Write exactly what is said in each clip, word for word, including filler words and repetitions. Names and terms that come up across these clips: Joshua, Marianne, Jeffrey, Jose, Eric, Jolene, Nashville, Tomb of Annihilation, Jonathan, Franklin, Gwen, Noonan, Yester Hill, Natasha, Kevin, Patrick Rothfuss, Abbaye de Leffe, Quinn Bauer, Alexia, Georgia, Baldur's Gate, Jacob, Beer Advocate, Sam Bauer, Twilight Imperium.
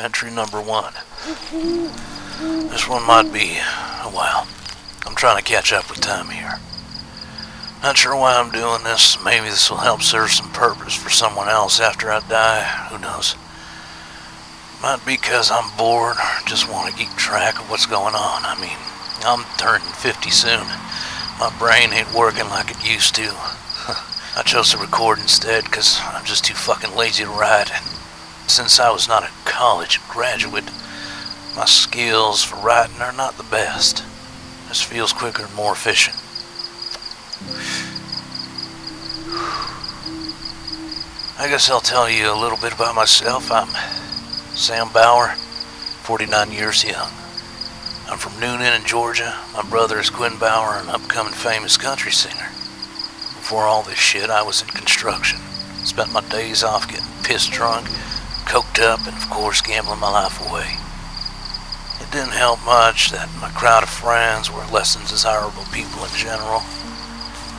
Entry number one. This one might be a while. I'm trying to catch up with time here. Not sure why I'm doing this. Maybe this will help serve some purpose for someone else after I die. Who knows? Might be because I'm bored or just want to keep track of what's going on. I mean, I'm turning fifty soon. My brain ain't working like it used to. I chose to record instead because I'm just too fucking lazy to write. Since I was not a college graduate, my skills for writing are not the best. This feels quicker and more efficient. I guess I'll tell you a little bit about myself. I'm Sam Bauer, forty-nine years young. I'm from Noonan in Georgia. My brother is Quinn Bauer, an upcoming famous country singer. Before all this shit, I was in construction. Spent my days off getting pissed drunk, coked up, and of course gambling my life away. It didn't help much that my crowd of friends were less than desirable people in general.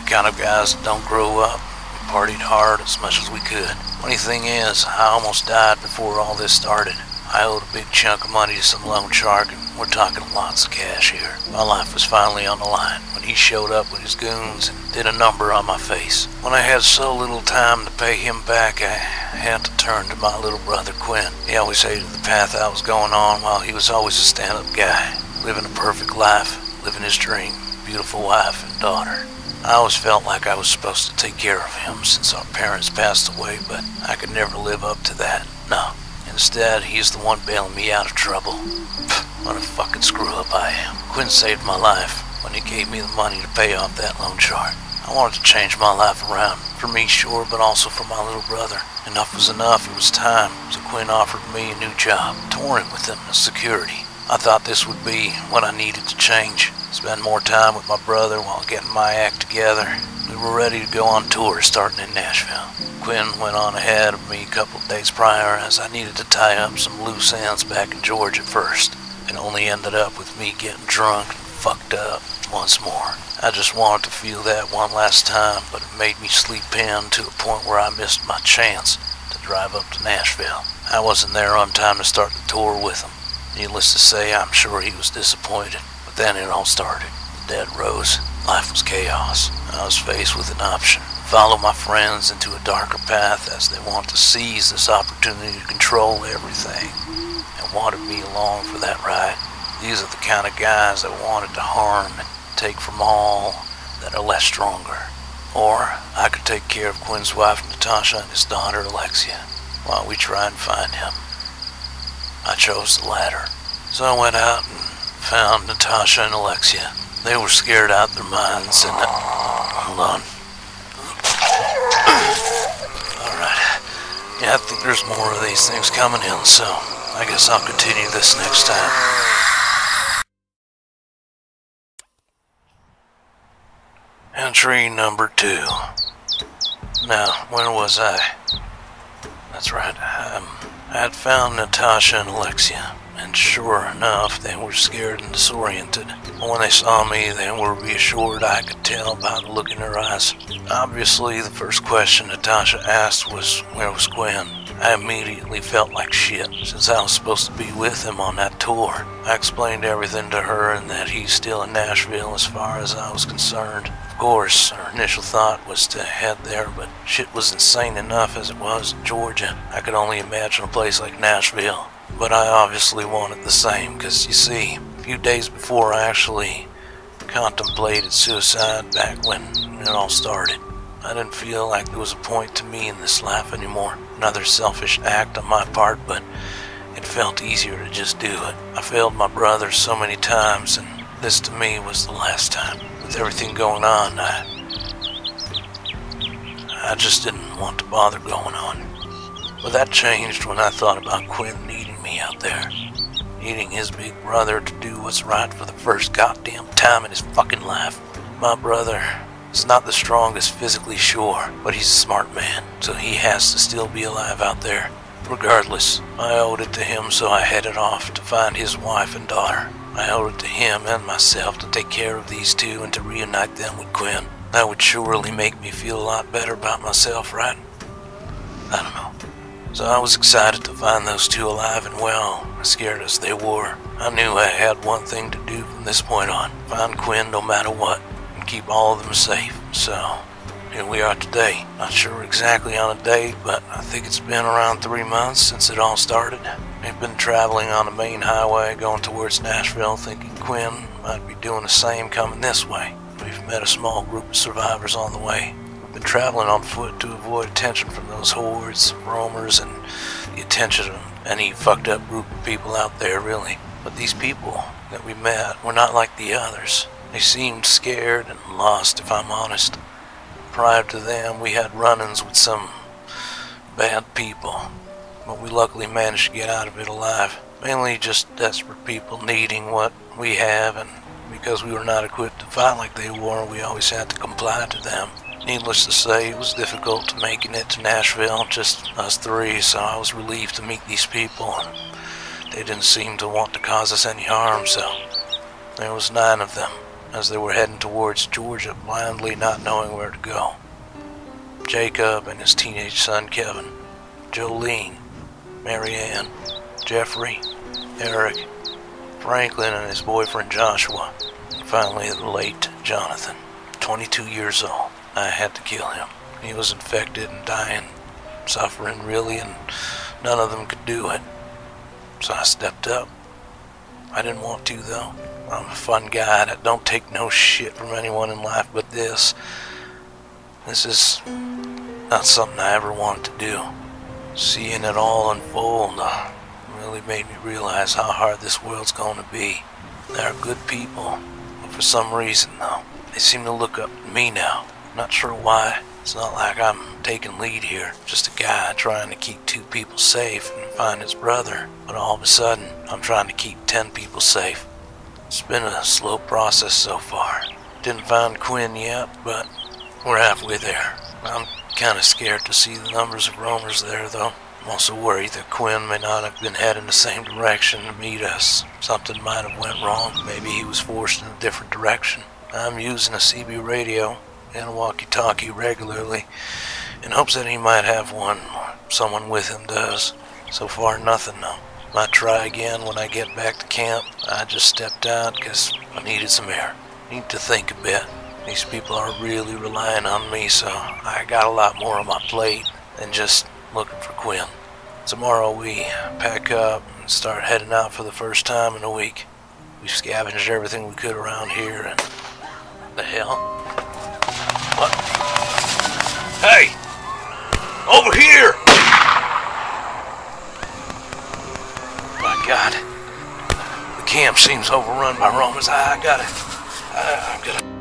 The kind of guys that don't grow up. We partied hard as much as we could. Funny thing is, I almost died before all this started. I owed a big chunk of money to some loan shark, and we're talking lots of cash here. My life was finally on the line when he showed up with his goons and did a number on my face. When I had so little time to pay him back, I had to turn to my little brother Quinn. He always hated the path I was going on, while he was always a stand-up guy, living a perfect life, living his dream, beautiful wife and daughter. I always felt like I was supposed to take care of him since our parents passed away, but I could never live up to that, no. Instead, he's the one bailing me out of trouble. Pfft, what a fucking screw-up I am. Quinn saved my life when he gave me the money to pay off that loan shark. I wanted to change my life around. For me, sure, but also for my little brother. Enough was enough. It was time. So Quinn offered me a new job, touring with him as security. I thought this would be what I needed to change. Spend more time with my brother while getting my act together. We were ready to go on tour starting in Nashville. Quinn went on ahead of me a couple of days prior, as I needed to tie up some loose ends back in Georgia first. It only ended up with me getting drunk and fucked up once more. I just wanted to feel that one last time, but it made me sleep in to a point where I missed my chance to drive up to Nashville. I wasn't there on time to start the tour with him. Needless to say, I'm sure he was disappointed. But then it all started. The dead rose. Life was chaos. I was faced with an option. Follow my friends into a darker path, as they want to seize this opportunity to control everything and wanted me along for that ride. These are the kind of guys that wanted to harm and take from all that are less stronger. Or I could take care of Quinn's wife Natasha and his daughter Alexia while we try and find him. I chose the latter. So I went out and found Natasha and Alexia. They were scared out of their minds and... Hold on. Alright. Yeah, I think there's more of these things coming in, so I guess I'll continue this next time. Entry number two. Now, where was I? That's right, um... I had found Natasha and Alexia, and sure enough, they were scared and disoriented. When they saw me, they were reassured. I could tell by the look in their eyes. Obviously, the first question Natasha asked was, where was Gwen? I immediately felt like shit, since I was supposed to be with him on that tour. I explained everything to her and that he's still in Nashville as far as I was concerned. Of course, her initial thought was to head there, but shit was insane enough as it was in Georgia. I could only imagine a place like Nashville. But I obviously wanted the same, because you see, a few days before I actually contemplated suicide back when it all started. I didn't feel like there was a point to me in this life anymore. Another selfish act on my part, but it felt easier to just do it. I failed my brother so many times, and this to me was the last time. With everything going on, I, I just didn't want to bother going on. But that changed when I thought about Quinn needing me out there. Needing his big brother to do what's right for the first goddamn time in his fucking life. My brother He's not the strongest physically, sure, but he's a smart man, so he has to still be alive out there. Regardless, I owed it to him, so I headed off to find his wife and daughter. I owed it to him and myself to take care of these two and to reunite them with Gwen. That would surely make me feel a lot better about myself, right? I don't know. So I was excited to find those two alive and well, as scared as they were. I knew I had one thing to do from this point on, find Quinn no matter what, and keep all of them safe. So here we are today. Not sure exactly on a date, but I think it's been around three months since it all started. We've been traveling on the main highway going towards Nashville, thinking Quinn might be doing the same coming this way. We've met a small group of survivors on the way. We've been traveling on foot to avoid attention from those hordes, roamers, and the attention of any fucked up group of people out there, really. But these people that we met were not like the others. They seemed scared and lost, if I'm honest. Prior to them, we had run-ins with some bad people, but we luckily managed to get out of it alive. Mainly just desperate people needing what we have, and because we were not equipped to fight like they were, we always had to comply to them. Needless to say, it was difficult to making it to Nashville, just us three, so I was relieved to meet these people, and they didn't seem to want to cause us any harm, so there was nine of them, as they were heading towards Georgia, blindly not knowing where to go. Jacob and his teenage son Kevin, Jolene, Marianne, Jeffrey, Eric, Franklin and his boyfriend Joshua, and finally the late Jonathan, twenty-two years old. I had to kill him. He was infected and dying, suffering really, and none of them could do it. So I stepped up. I didn't want to, though. I'm a fun guy that don't take no shit from anyone in life, but this, this is not something I ever wanted to do. Seeing it all unfold uh, really made me realize how hard this world's gonna be. They're good people, but for some reason though, they seem to look up to me now. I'm not sure why. It's not like I'm taking lead here, just a guy trying to keep two people safe and find his brother, but all of a sudden, I'm trying to keep ten people safe. It's been a slow process so far. Didn't find Quinn yet, but we're halfway there. I'm kinda scared to see the numbers of roamers there though. I'm also worried that Quinn may not have been heading the same direction to meet us. Something might have went wrong, maybe he was forced in a different direction. I'm using a C B radio and a walkie-talkie regularly in hopes that he might have one, or someone with him does. So far nothing though. Might try again when I get back to camp. I just stepped out because I needed some air. Need to think a bit. These people are really relying on me, so I got a lot more on my plate than just looking for Quinn. Tomorrow we pack up and start heading out for the first time in a week. We've scavenged everything we could around here and... The hell? What? Hey! Over here! God, the camp seems overrun by Romans. I gotta, I, I'm gonna...